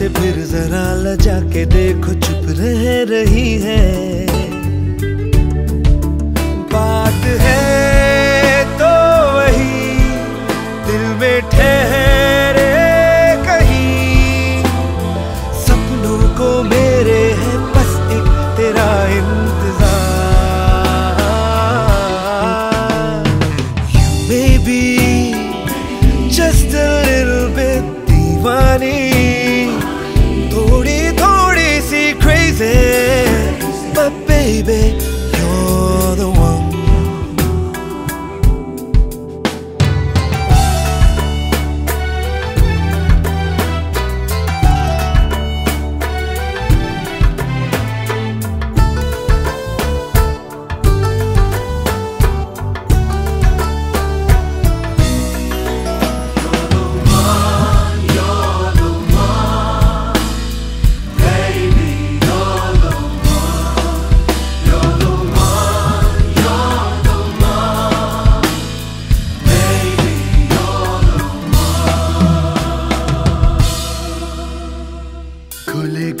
बातें फिर जरा लजा के देखो, चुप रह रही है। बात है तो वही दिल में ठहरे कहीं, सपनों को मेरे है बस एक तेरा इंतजार। You may be just a little bit Deewani, but baby, you're the one.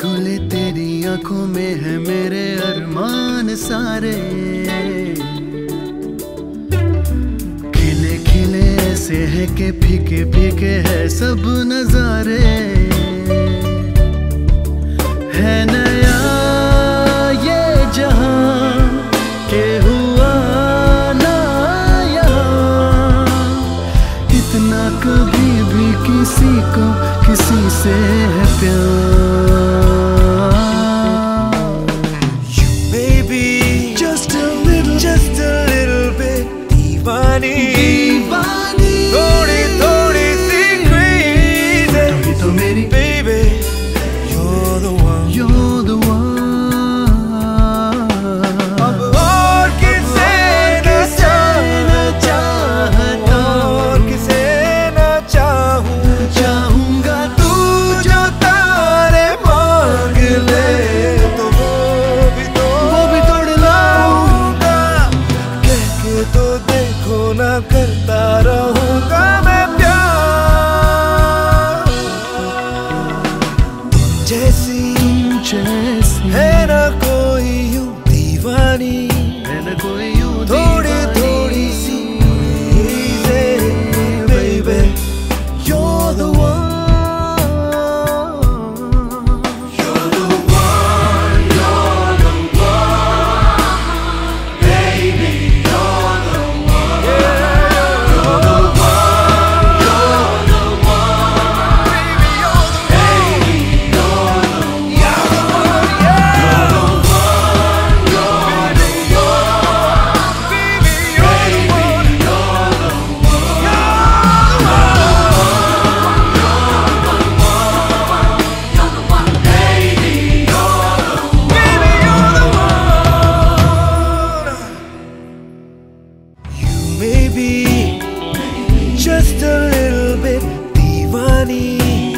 खुले तेरी आंखों में है मेरे अरमान सारे, खिले खिले ऐसे है कि फीके फीके है सब नजारे। है नया ये जहां के हुआ ना यहाँ, इतना कभी भी किसी को किसी से है प्यार। करता रहूंगा मैं प्यार, तुम जैसी है ना कोई यूं दीवानी, है ना कोई यूं थोड़ी थोड़ी सी चीजें। Baby you're the one। Maybe just a little bit divani।